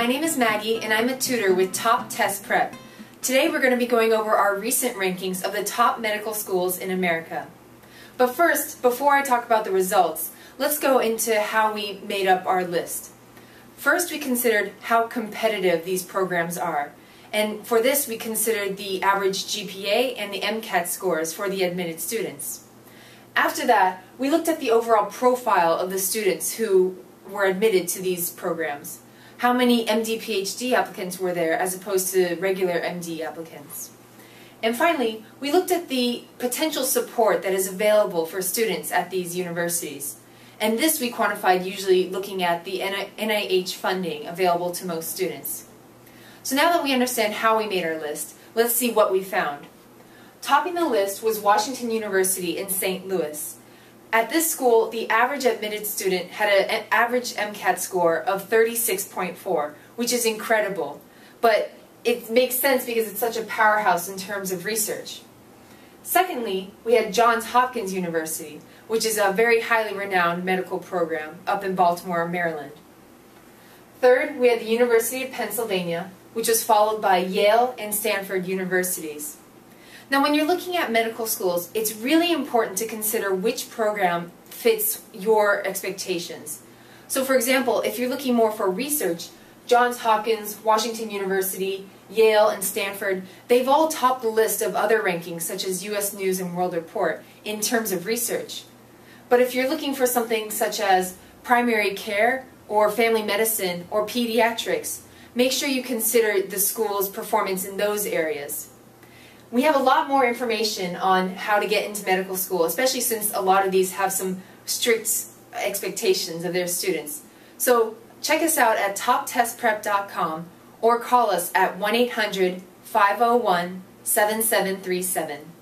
My name is Maggie and I'm a tutor with Top Test Prep. Today we're going to be going over our recent rankings of the top medical schools in America. But first, before I talk about the results, let's go into how we made up our list. First, we considered how competitive these programs are. And for this, we considered the average GPA and the MCAT scores for the admitted students. After that, we looked at the overall profile of the students who were admitted to these programs. How many MD-PhD applicants were there as opposed to regular MD applicants? And finally, we looked at the potential support that is available for students at these universities. And this we quantified usually looking at the NIH funding available to most students. So now that we understand how we made our list, let's see what we found. Topping the list was Washington University in St. Louis. At this school, the average admitted student had an average MCAT score of 36.4, which is incredible, but it makes sense because it's such a powerhouse in terms of research. Secondly, we had Johns Hopkins University, which is a very highly renowned medical program up in Baltimore, Maryland. Third, we had the University of Pennsylvania, which was followed by Yale and Stanford universities. Now, when you're looking at medical schools, it's really important to consider which program fits your expectations. So, for example, if you're looking more for research, Johns Hopkins, Washington University, Yale, and Stanford, they've all topped the list of other rankings, such as US News and World Report, in terms of research. But if you're looking for something such as primary care, or family medicine, or pediatrics, make sure you consider the school's performance in those areas. We have a lot more information on how to get into medical school, especially since a lot of these have some strict expectations of their students. So check us out at TopTestPrep.com or call us at 1-800-501-7737.